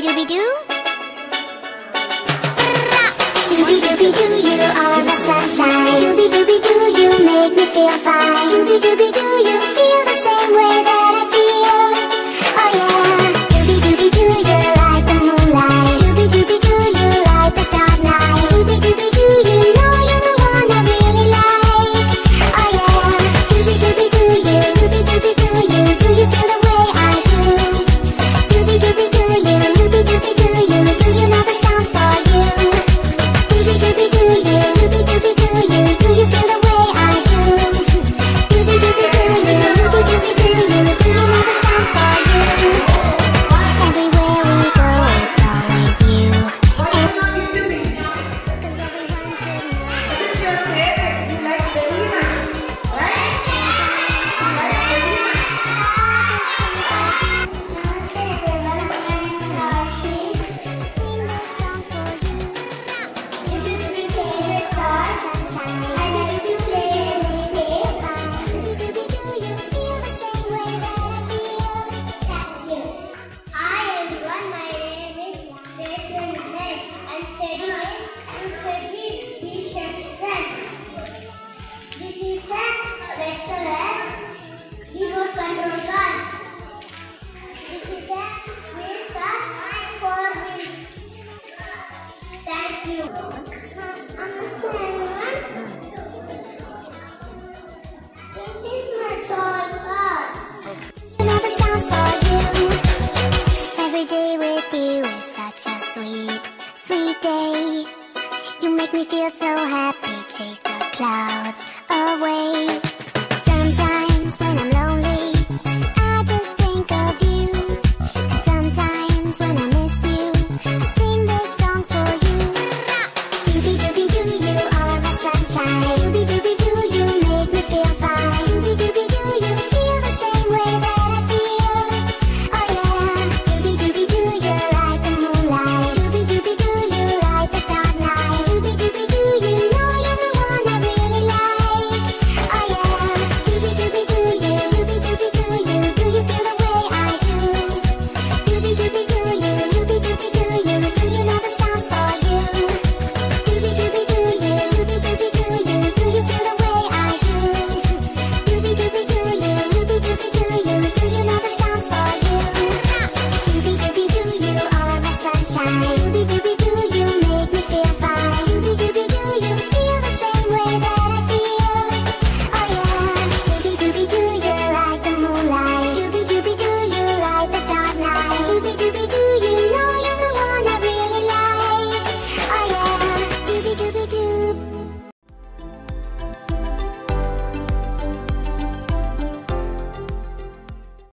Dooby-dooby-doo. Dooby-dooby-doo, you are my sunshine. Dooby-dooby-doo, you make me feel fine. Dooby-dooby-doo, you feel the same way that I feel. Oh yeah. Dooby-dooby-doo, you like the moonlight. Dooby-dooby-doo, you like the dark night. Dooby-dooby-doo, you know you're the one I really like. Oh yeah. Dooby-dooby-doo, you. Dooby-dooby-doo, you. Do you feel the way I do? Dooby-dooby-doo, you. Dooby-dooby-doo, you. Do you know the sounds for you? Day. You make me feel so happy, chase the clouds away.